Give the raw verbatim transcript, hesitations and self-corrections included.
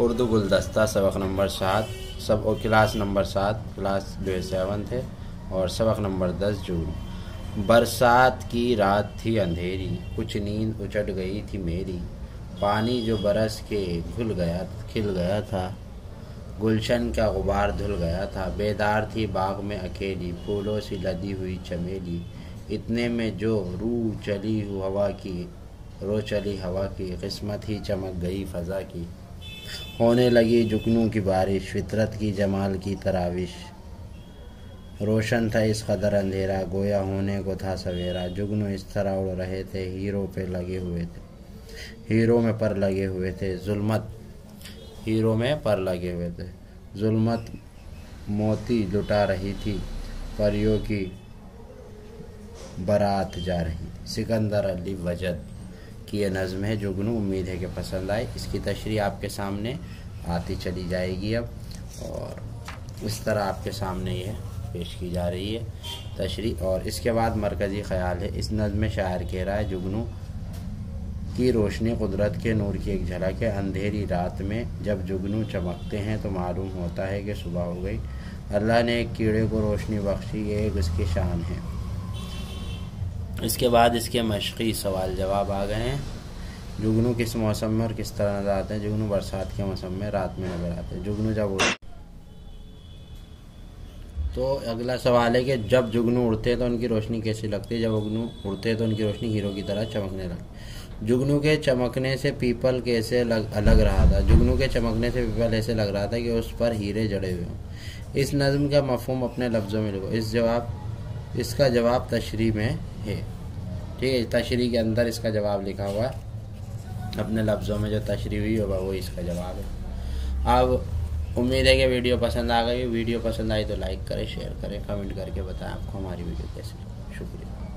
उर्दू गुलदस्ता सबक नंबर सात सब और क्लास नंबर सात क्लास जो है सेवन्थ है और सबक नंबर दस जून। बरसात की रात थी अंधेरी, कुछ नींद उचट गई थी मेरी, पानी जो बरस के घुल गया खिल गया था, गुलशन का गुबार धुल गया था, बेदार थी बाग में अकेली, फूलों से लदी हुई चमेली, इतने में जो रू चली हवा की रो चली हवा की, किस्मत ही चमक गई फ़ज़ा की, होने लगी जुगनू की बारिश, फितरत की जमाल की तराविश, रोशन था इस कदर अंधेरा, गोया होने को था सवेरा, जुगनू इस तरह उड़ रहे थे, हीरो पे लगे हुए थे हीरो में पर लगे हुए थे जुल्मत हीरो में पर लगे हुए थे जुल्मत मोती लुटा रही थी, परियों की बारात जा रही थी। सिकंदर अली बजट कि यह नज़म है जुगनू, उम्मीद है कि पसंद आए। इसकी तशरीह आपके सामने आती चली जाएगी अब, और इस तरह आपके सामने यह पेश की जा रही है तशरीह। और इसके बाद मरकज़ी ख़्याल है। इस नज़म में शायर कह रहा है जुगनू की रोशनी कुदरत के नूर की एक झलक है, अंधेरी रात में जब जुगनू चमकते हैं तो मालूम होता है कि सुबह हो गई। अल्लाह ने एक कीड़े को रोशनी बख्शी, एक उसकी शान है। इसके बाद इसके मशक़ी सवाल जवाब आ गए हैं। जुगनू किस मौसम में और किस तरह नज़र आते हैं? जुगनू बरसात के मौसम में रात में नज़र आते हैं। जुगनू जब उड़ते तो अगला सवाल है कि जब जुगनू उड़ते हैं तो उनकी रोशनी कैसी लगती है? जब जुगनू उड़ते हैं तो उनकी रोशनी हीरो की तरह चमकने लगती। जुगनू के चमकने से पीपल कैसे लग अलग रहा था? जुगनू के चमकने से पीपल ऐसे लग रहा था कि उस पर हीरे जड़े हुए हों। इस नज़म का मफहूम अपने लफ्ज़ों में लिखो। इस जवाब इसका जवाब तशरीह में है, ठीक है। तशरीह के अंदर इसका जवाब लिखा हुआ है, अपने लफ्ज़ों में जो तशरीह हुई होगा वही इसका जवाब है। अब उम्मीद है कि वीडियो पसंद आ गई। वीडियो पसंद आई तो लाइक करें, शेयर करें, कमेंट करके बताएं आपको हमारी वीडियो कैसी लगी। शुक्रिया।